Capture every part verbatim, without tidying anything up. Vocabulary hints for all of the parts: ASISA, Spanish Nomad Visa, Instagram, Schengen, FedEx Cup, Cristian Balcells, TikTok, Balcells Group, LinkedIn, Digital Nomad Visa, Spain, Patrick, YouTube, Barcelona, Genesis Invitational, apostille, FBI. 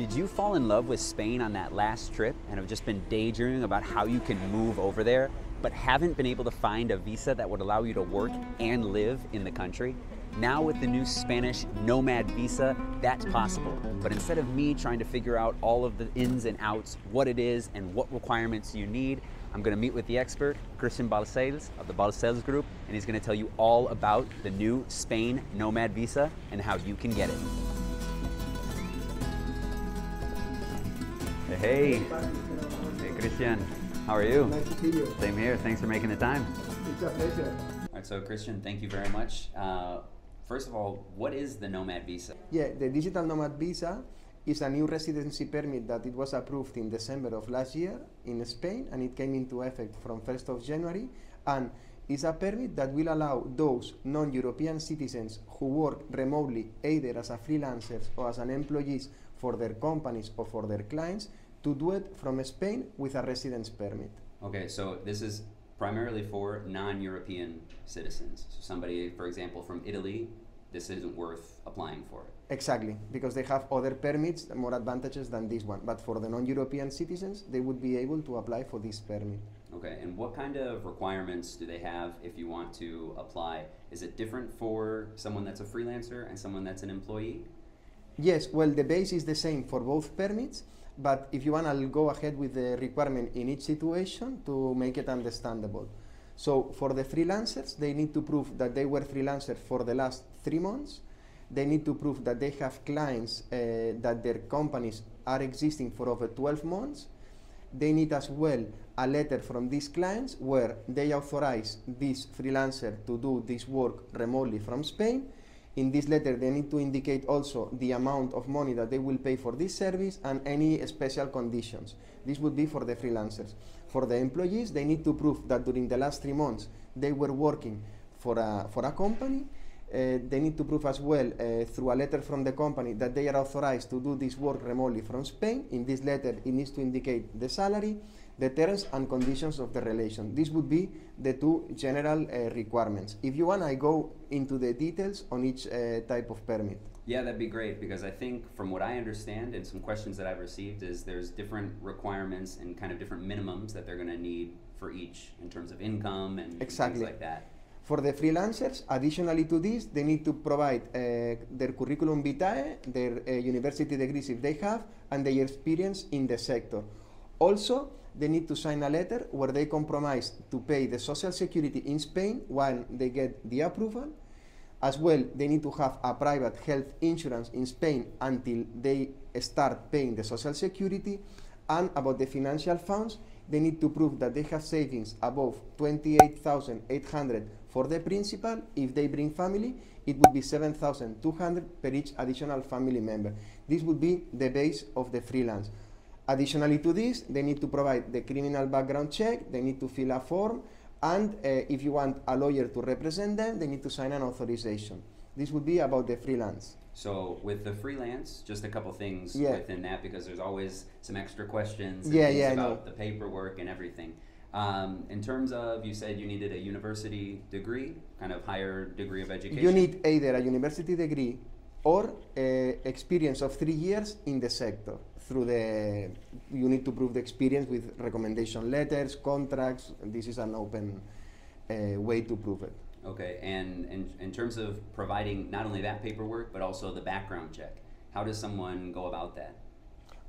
Did you fall in love with Spain on that last trip and have just been daydreaming about how you can move over there, but haven't been able to find a visa that would allow you to work and live in the country? Now with the new Spanish Nomad Visa, that's possible. But instead of me trying to figure out all of the ins and outs, what it is and what requirements you need, I'm gonna meet with the expert, Cristian Balcells of the Balcells Group, and he's gonna tell you all about the new Spain Nomad Visa and how you can get it. Hey, hey Cristian, how are you? Nice to meet you. Same here, thanks for making the time. It's a pleasure. All right, so Cristian, thank you very much. Uh, first of all, what is the Nomad Visa? Yeah, the Digital Nomad Visa is a new residency permit that it was approved in December of last year in Spain, and it came into effect from first of January, and is a permit that will allow those non-European citizens who work remotely either as a freelancers or as an employees for their companies or for their clients to do it from Spain with a residence permit. Okay, so this is primarily for non-European citizens. So somebody, for example, from Italy, this isn't worth applying for it. Exactly, because they have other permits, more advantages than this one. But for the non-European citizens, they would be able to apply for this permit. Okay, and what kind of requirements do they have if you want to apply? Is it different for someone that's a freelancer and someone that's an employee? Yes, well, the base is the same for both permits, but if you want, I'll go ahead with the requirement in each situation to make it understandable. So for the freelancers, they need to prove that they were freelancers for the last three months. They need to prove that they have clients uh, that their companies are existing for over twelve months. They need as well a letter from these clients where they authorize this freelancer to do this work remotely from Spain. In this letter, they need to indicate also the amount of money that they will pay for this service and any special conditions. This would be for the freelancers. For the employees, they need to prove that during the last three months they were working for a, for a company. Uh, they need to prove as well uh, through a letter from the company that they are authorized to do this work remotely from Spain. In this letter, it needs to indicate the salary, the terms and conditions of the relation. This would be the two general uh, requirements. If you want, I go into the details on each uh, type of permit. Yeah, that'd be great, because I think from what I understand and some questions that I've received is there's different requirements and kind of different minimums that they're going to need for each in terms of income and exactly. Things like that. For the freelancers, additionally to this, they need to provide uh, their curriculum vitae, their uh, university degrees if they have, and their experience in the sector. Also, they need to sign a letter where they compromise to pay the social security in Spain when they get the approval. As well, they need to have a private health insurance in Spain until they start paying the social security. And about the financial funds, they need to prove that they have savings above twenty-eight thousand eight hundred for the principal. If they bring family, it would be seven thousand two hundred per each additional family member. This would be the base of the freelance. Additionally to this, they need to provide the criminal background check, they need to fill a form, and uh, if you want a lawyer to represent them, they need to sign an authorization. This would be about the freelance. So with the freelance, just a couple things yeah. within that, because there's always some extra questions and yeah, yeah, about the paperwork and everything. Um, in terms of, you said you needed a university degree, kind of higher degree of education. You need either a university degree or uh, experience of three years in the sector. Through the, you need to prove the experience with recommendation letters, contracts. This is an open uh, way to prove it. Okay, and in, in terms of providing not only that paperwork, but also the background check, how does someone go about that?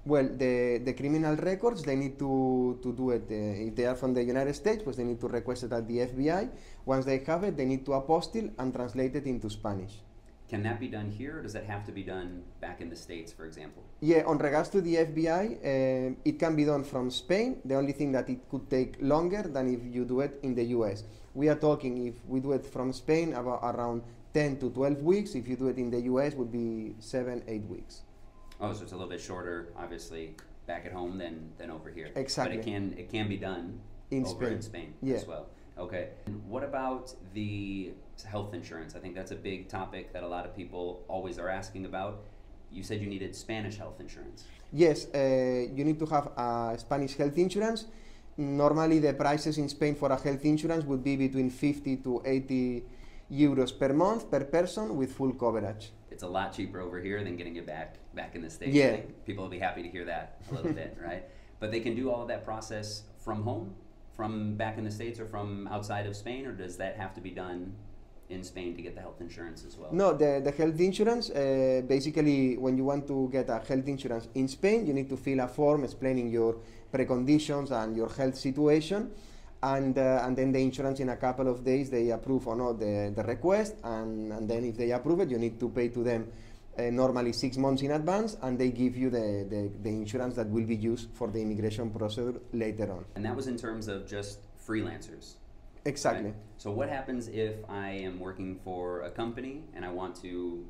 Well, the, the criminal records, they need to, to do it. Uh, if they are from the United States, pues they need to request it at the F B I. Once they have it, they need to apostille and translate it into Spanish. Can that be done here, or does that have to be done back in the States, for example? Yeah, on regards to the F B I, uh, it can be done from Spain. The only thing that it could take longer than if you do it in the U S. We are talking, if we do it from Spain, about around ten to twelve weeks. If you do it in the U S, would be seven, eight weeks. Oh, so it's a little bit shorter, obviously, back at home than, than over here. Exactly. But it can, it can be done in over Spain. in Spain yeah. as well. Okay. And what about the health insurance? I think that's a big topic that a lot of people always are asking about. You said you needed Spanish health insurance. Yes, uh, you need to have uh, Spanish health insurance. Normally, the prices in Spain for a health insurance would be between fifty to eighty euros per month per person with full coverage. it's a lot cheaper over here than getting it back back in the States. Yeah. I think people will be happy to hear that a little bit, right? But they can do all of that process from home, from back in the States, or from outside of Spain, or does that have to be done in Spain to get the health insurance as well? No, the, the health insurance, uh, basically when you want to get a health insurance in Spain, you need to fill a form explaining your preconditions and your health situation, and uh, and then the insurance in a couple of days they approve or not the, the request, and, and then if they approve it, you need to pay to them uh, normally six months in advance, and they give you the, the, the insurance that will be used for the immigration procedure later on. And that was in terms of just freelancers? Exactly. Right? So what happens if I am working for a company and I want to,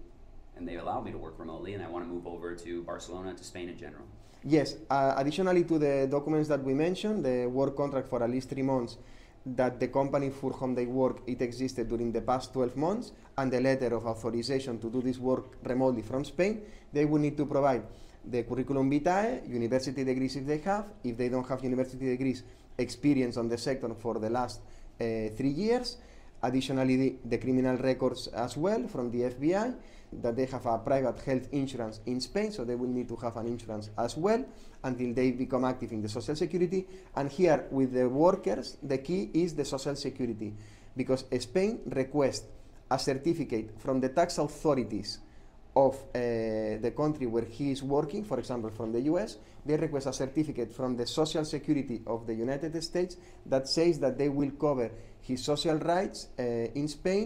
and they allow me to work remotely, and I want to move over to Barcelona, to Spain in general? Yes, uh, additionally to the documents that we mentioned, the work contract for at least three months that the company for whom they work, it existed during the past twelve months, and the letter of authorization to do this work remotely from Spain, they will need to provide the curriculum vitae, university degrees if they have. If they don't have university degrees, experience on the sector for the last Uh, three years, additionally the, the criminal records as well from the F B I, that they have a private health insurance in Spain, so they will need to have an insurance as well until they become active in the social security. And here with the workers, the key is the social security, because Spain requests a certificate from the tax authorities of uh, the country where he is working. For example, from the U S, they request a certificate from the Social Security of the United States that says that they will cover his social rights uh, in Spain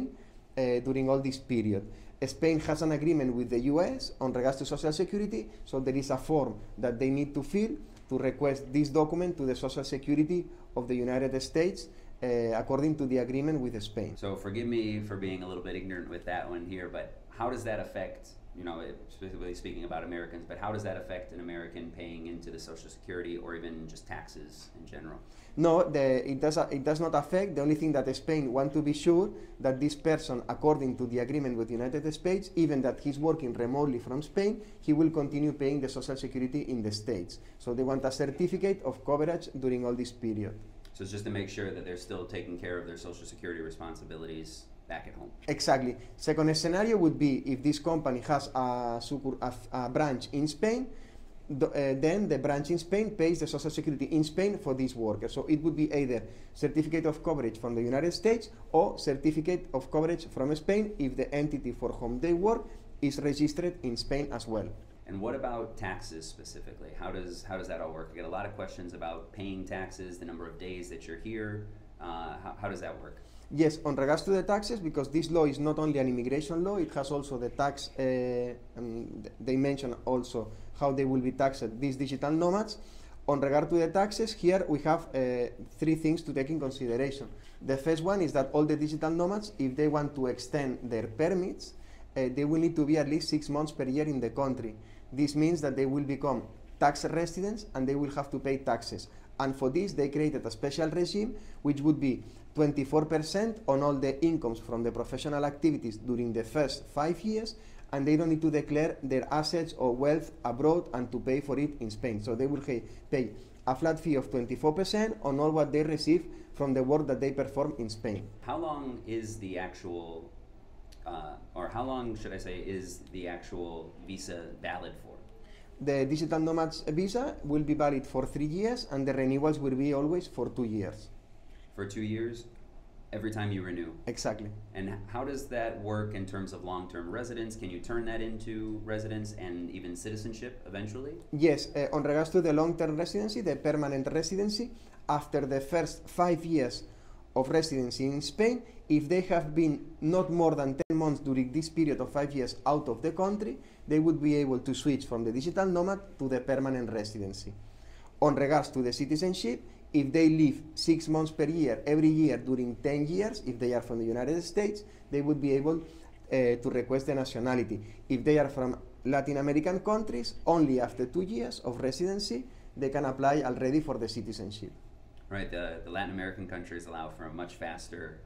uh, during all this period. Spain has an agreement with the U S on regards to social security, so there is a form that they need to fill to request this document to the Social Security of the United States uh, according to the agreement with Spain. So forgive me for being a little bit ignorant with that one here, but how does that affect, you know, specifically speaking about Americans, but how does that affect an American paying into the Social Security or even just taxes in general? No, the, it, does, it does not affect. The only thing that Spain wants to be sure that this person, according to the agreement with the United States, even that he's working remotely from Spain, he will continue paying the Social Security in the States. So they want a certificate of coverage during all this period. So it's just to make sure that they're still taking care of their Social Security responsibilities back at home. Exactly. Second scenario would be if this company has a, a, a branch in Spain, the, uh, then the branch in Spain pays the Social Security in Spain for this worker. So it would be either certificate of coverage from the United States or certificate of coverage from Spain if the entity for whom they work is registered in Spain as well. And what about taxes specifically? How does, how does that all work? I get a lot of questions about paying taxes, the number of days that you're here. Uh, how, how does that work? Yes, on regards to the taxes, because this law is not only an immigration law, it has also the tax, uh, um, they mention also how they will be taxed, these digital nomads. On regard to the taxes, here we have uh, three things to take in consideration. The first one is that all the digital nomads, if they want to extend their permits, uh, they will need to be at least six months per year in the country. This means that they will become tax residents and they will have to pay taxes. And for this, they created a special regime, which would be twenty-four percent on all the incomes from the professional activities during the first five years, and they don't need to declare their assets or wealth abroad and to pay for it in Spain. So they will pay a flat fee of twenty-four percent on all what they receive from the work that they perform in Spain. How long is the actual, uh, or how long should I say, is the actual visa valid for? The Digital Nomads Visa will be valid for three years, and the renewals will be always for two years. For two years, every time you renew? Exactly. And how does that work in terms of long-term residence? Can you turn that into residence and even citizenship eventually? Yes, uh, on regards to the long-term residency, the permanent residency, after the first five years of residency in Spain, if they have been not more than ten months during this period of five years out of the country, they would be able to switch from the digital nomad to the permanent residency. On regards to the citizenship, if they live six months per year, every year during ten years, if they are from the United States, they would be able uh, to request the nationality. If they are from Latin American countries, only after two years of residency, they can apply already for the citizenship. Right, the, the Latin American countries allow for a much faster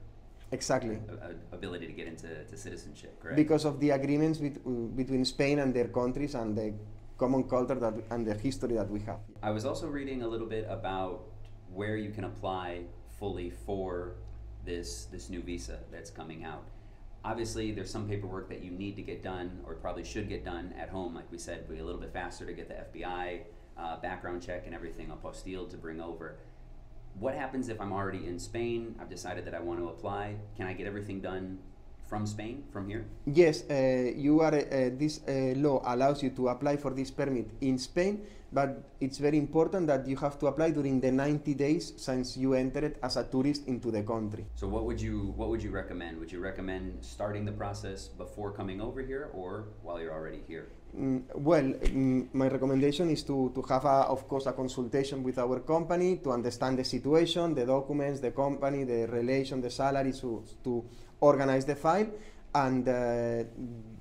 exactly a, a, ability to get into to citizenship, correct? Because of the agreements with, uh, between Spain and their countries and the common culture that, and the history that we have. I was also reading a little bit about where you can apply fully for this, this new visa that's coming out. Obviously, there's some paperwork that you need to get done or probably should get done at home. Like we said, it'd be a little bit faster to get the F B I uh, background check and everything apostilled to bring over. What happens if I'm already in Spain? I've decided that I want to apply. Can I get everything done from Spain, from here? Yes, uh, you are. Uh, this uh, law allows you to apply for this permit in Spain, but it's very important that you have to apply during the ninety days since you entered as a tourist into the country. So what would you what would you recommend? Would you recommend starting the process before coming over here or while you're already here? Mm, well, mm, my recommendation is to, to have, a, of course, a consultation with our company to understand the situation, the documents, the company, the relation, the salary, so, to organize the file, and uh,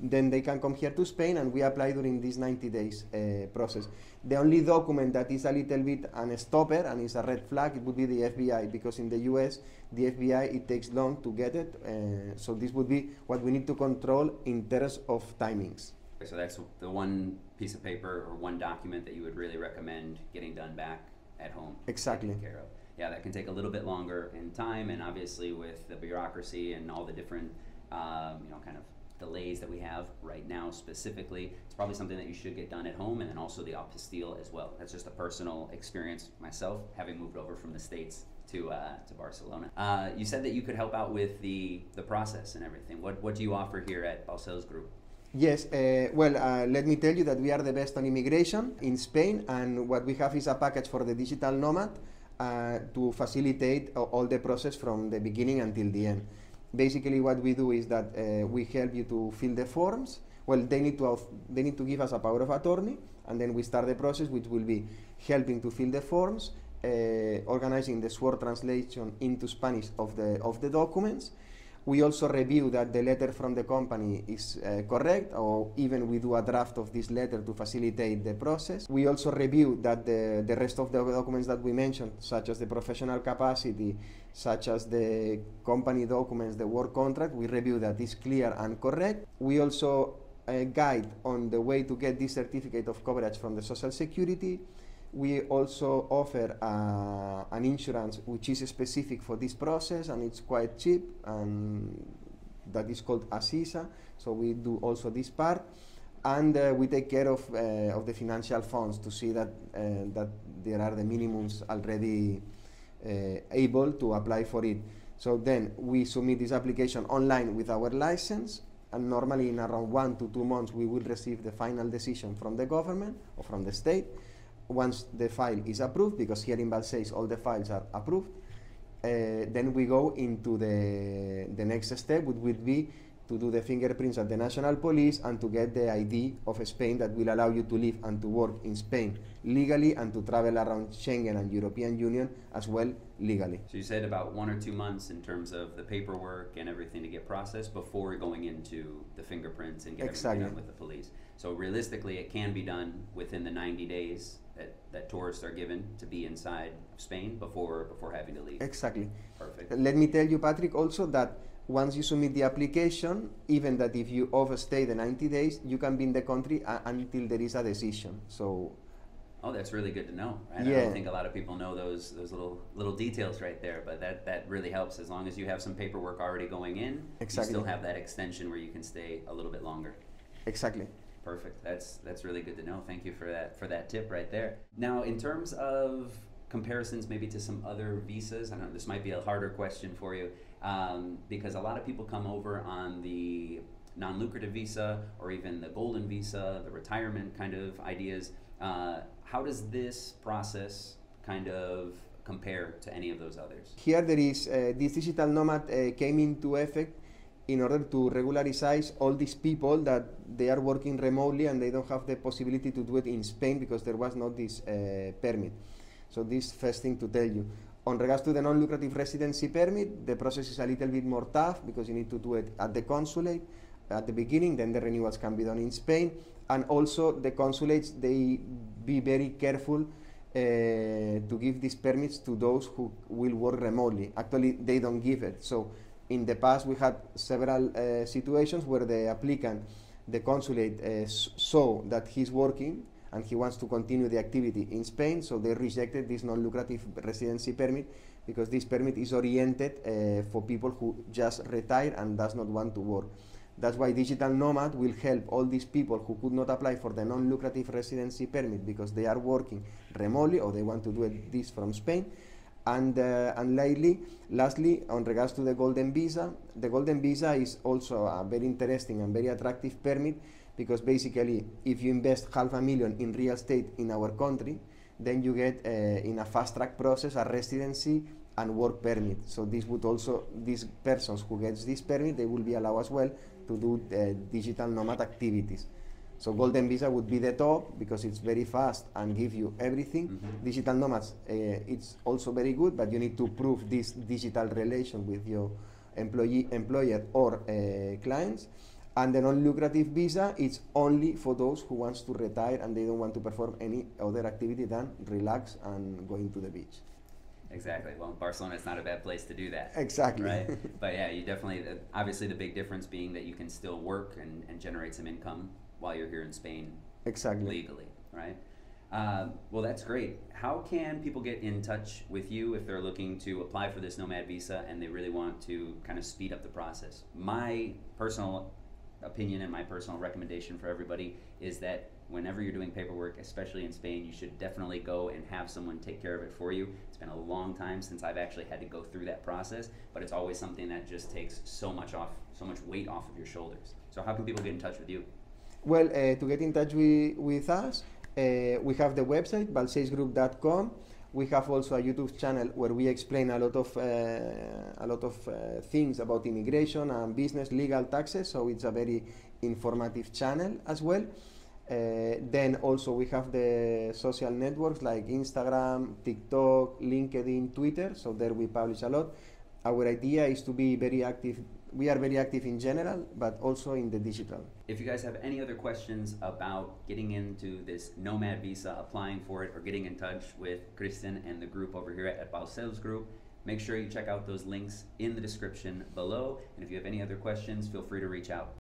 then they can come here to Spain and we apply during this ninety days uh, process. The only document that is a little bit an stopper and is a red flag, it would be the F B I, because in the U S the F B I, it takes long to get it, uh, so this would be what we need to control in terms of timings. So that's the one piece of paper or one document that you would really recommend getting done back at home. Exactly. Care of. Yeah, that can take a little bit longer in time, and obviously with the bureaucracy and all the different Um, you know, kind of delays that we have right now specifically, it's probably something that you should get done at home, and then also the apostille as well. That's just a personal experience myself, having moved over from the States to, uh, to Barcelona. Uh, you said that you could help out with the, the process and everything. What, what do you offer here at Balcells Group? Yes, uh, well, uh, let me tell you that we are the best on immigration in Spain, and what we have is a package for the digital nomad uh, to facilitate uh, all the process from the beginning until the end. Basically, what we do is that uh, we help you to fill the forms. Well, they need to they need to give us a power of attorney, and then we start the process, which will be helping to fill the forms, uh, organizing the sword translation into Spanish of the of the documents. We also review that the letter from the company is uh, correct, or even we do a draft of this letter to facilitate the process. We also review that the, the rest of the documents that we mentioned, such as the professional capacity, such as the company documents, the work contract, we review that is clear and correct. We also uh, guide on the way to get this certificate of coverage from the Social Security. We also offer uh, an insurance which is specific for this process, and it's quite cheap, and that is called ASISA, so we do also this part. And uh, we take care of, uh, of the financial funds to see that, uh, that there are the minimums already uh, able to apply for it. So then we submit this application online with our license, and normally in around one to two months we will receive the final decision from the government or from the state. Once the file is approved, because here in Balcells all the files are approved, uh, then we go into the, the next step, which would be to do the fingerprints at the national police and to get the I D of Spain that will allow you to live and to work in Spain legally and to travel around Schengen and European Union as well legally. So you said about one or two months in terms of the paperwork and everything to get processed before going into the fingerprints and getting everything done with the police. So realistically it can be done within the ninety days that, that tourists are given to be inside Spain before, before having to leave. Exactly. Perfect. Let me tell you, Patrick, also that once you submit the application, even that if you overstay the ninety days, you can be in the country until there is a decision. So, oh, that's really good to know. Right? Yeah. I don't think a lot of people know those those little little details right there, but that, that really helps. As long as you have some paperwork already going in, exactly, you still have that extension where you can stay a little bit longer. Exactly. Perfect. That's that's really good to know. Thank you for that for that tip right there. Now, in terms of comparisons maybe to some other visas, I don't know, this might be a harder question for you, um, because a lot of people come over on the non-lucrative visa or even the golden visa, the retirement kind of ideas. Uh, how does this process kind of compare to any of those others? Here there is, uh, this digital nomad uh, came into effect in order to regularize all these people that they are working remotely and they don't have the possibility to do it in Spain because there was not this uh, permit. So this first thing to tell you. On regards to the non-lucrative residency permit, the process is a little bit more tough because you need to do it at the consulate at the beginning, then the renewals can be done in Spain. And also the consulates, they be very careful uh, to give these permits to those who will work remotely. Actually, they don't give it. So in the past, we had several uh, situations where the applicant, the consulate uh, saw that he's working and he wants to continue the activity in Spain, so they rejected this non-lucrative residency permit because this permit is oriented uh, for people who just retire and does not want to work. That's why Digital Nomad will help all these people who could not apply for the non-lucrative residency permit because they are working remotely or they want to do it, this from Spain. And, uh, and lately, lastly, on regards to the Golden Visa, the Golden Visa is also a very interesting and very attractive permit because basically if you invest half a million in real estate in our country, then you get uh, in a fast track process a residency and work permit. So this would also, these persons who gets this permit, they will be allowed as well to do uh, digital nomad activities. So Golden Visa would be the top because it's very fast and give you everything. Mm-hmm. Digital nomads, uh, it's also very good, but you need to prove this digital relation with your employee, employer or uh, clients. And the non-lucrative visa, it's only for those who wants to retire and they don't want to perform any other activity than relax and going to the beach. Exactly. Well, Barcelona is not a bad place to do that. Exactly. Right? But yeah, you definitely, uh, obviously the big difference being that you can still work and, and generate some income while you're here in Spain. Exactly. Legally, right? Uh, well, that's great. How can people get in touch with you if they're looking to apply for this Nomad Visa and they really want to kind of speed up the process? My personal opinion and my personal recommendation for everybody is that whenever you're doing paperwork, especially in Spain, you should definitely go and have someone take care of it for you. It's been a long time since I've actually had to go through that process, but it's always something that just takes so much off, so much weight off of your shoulders. So how can people get in touch with you? Well, uh, to get in touch with, with us, uh, we have the website, balcells group dot com. We have also a YouTube channel where we explain a lot of, uh, a lot of uh, things about immigration and business, legal, taxes, so it's a very informative channel as well. Uh, then also we have the social networks like Instagram, TikTok, LinkedIn, Twitter, so there we publish a lot. Our idea is to be very active. We are very active in general, but also in the digital. If you guys have any other questions about getting into this Nomad Visa, applying for it, or getting in touch with Cristian and the group over here at Balcells Group, make sure you check out those links in the description below. And if you have any other questions, feel free to reach out.